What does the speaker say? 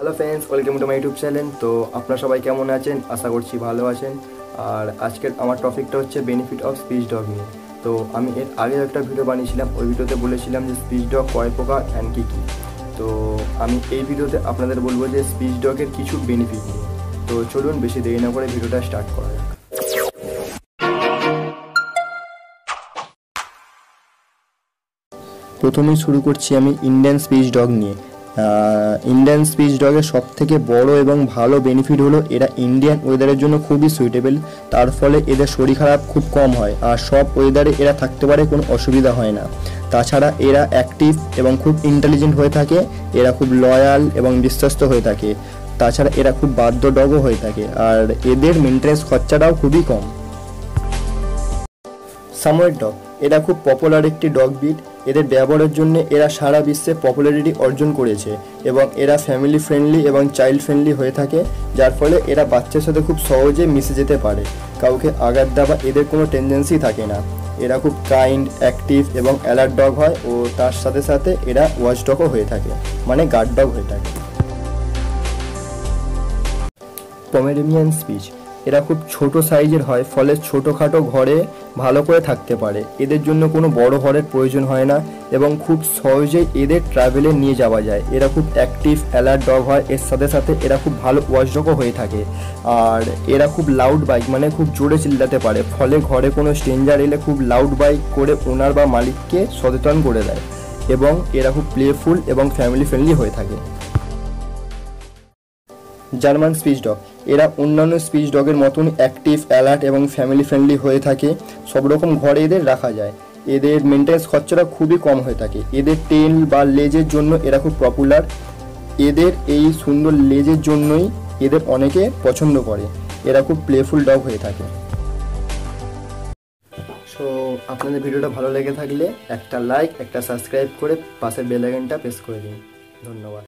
Hello friends, welcome to my YouTube channel. तो अपना सबाई केमन आछेन, आशा करछि भालो आछेन। और आजकेर आमार टपिकटा हच्छे बेनिफिट अफ स्पिच डग निये। तो आमी एर आगे एकटा भिडियो बानियेछिलाम, ओई भिडियोते बोलेछिलाम जे स्पिच डग कय प्रकार एंड कि कि। तो आमी एई भिडियोते आपनादेर बोलबो जे स्पिच डगेर किछु बेनिफिट निये। तो चलुन बेशी देरी ना करे भिडियोटा स्टार्ट करा जाक। प्रथमेই शुरू करछि आमी इंडियन स्पिच डग निये। इंडियन स्पिच डगर सबथेके बड़ो एवं भालो बेनिफिट हलो एरा इंडियन वेदारेर जोन्नो खूबई सुइटेबल। तार फले एदेर शरीर खराब खूब कम हय आर सब वेदारे एरा थाकते पारे, कोनो असुविधा हय ना। ताछाड़ा एरा एक्टिव एवं खूब इंटेलिजेंट हये थाके, एरा खूब लयाल एवं विश्वस्त हये थाके। ताछाड़ा एरा खूब बाध्य डगो हये थाके आर एदेर मेनटेनेंस खर्चाटाओ खूबई कम। सामोयेड डग एरा खूब पपुलार एकटी डग ब्रीड। এদের ব্যবহারের জন্য এরা সারা বিশ্বে পপুলারিটি অর্জন করেছে এবং এরা ফ্যামিলি ফ্রেন্ডলি এবং চাইল্ড ফ্রেন্ডলি হয়ে থাকে, যার ফলে এরা বাচ্চার সাথে খুব সহজে মিশে যেতে পারে। কাউকে আঘাত দেওয়া এদের কোনো টেন্ডেন্সি থাকে না। এরা খুব কাইন্ড, অ্যাক্টিভ এবং অ্যালার্ট ডগ হয় ও তার সাথে সাথে এরা ওয়াচ ডগও হয়ে থাকে, মানে গার্ড ডগ হয়ে থাকে। পমেরেনিয়ান স্পিচ এরা খুব ছোট সাইজের হয়, ফলে ছোটোখাটো ঘরে ভালো করে থাকতে পারে। এদের জন্য কোনো বড় ঘরের প্রয়োজন হয় না এবং খুব সহজেই এদের ট্রাভেলে নিয়ে যাওয়া যায়। এরা খুব অ্যাক্টিভ অ্যালার্ট ডগ হয়, এর সাথে সাথে এরা খুব ভালো ওয়াচ ডগও হয়ে থাকে। আর এরা খুব লাউড বাইক, মানে খুব জোরে চিল্লাতে পারে, ফলে ঘরে কোনো স্ট্রেঞ্জার এলে খুব লাউড বাইক করে ওনার বা মালিককে সচেতন করে দেয়। এবং এরা খুব প্লেফুল এবং ফ্যামিলি ফ্রেন্ডলি হয়ে থাকে। জার্মান স্পিচ ডগ এরা অন্যান্য স্পিচ ডগের মতন অ্যাক্টিভ, অ্যালার্ট এবং ফ্যামিলি ফ্রেন্ডলি হয়ে থাকে। সব রকম ঘরে এদের রাখা যায়। এদের মেনটেন্স খরচাটা খুবই কম হয়ে থাকে। এদের টেল বা লেজের জন্য এরা খুব পপুলার। এদের এই সুন্দর লেজের জন্যই এদের অনেকে পছন্দ করে। এরা খুব প্লেফুল ডগ হয়ে থাকে। সো আপনাদের ভিডিওটা ভালো লেগে থাকলে একটা লাইক, একটা সাবস্ক্রাইব করে পাশের বেল আইকনটা প্রেস করে দিন। ধন্যবাদ।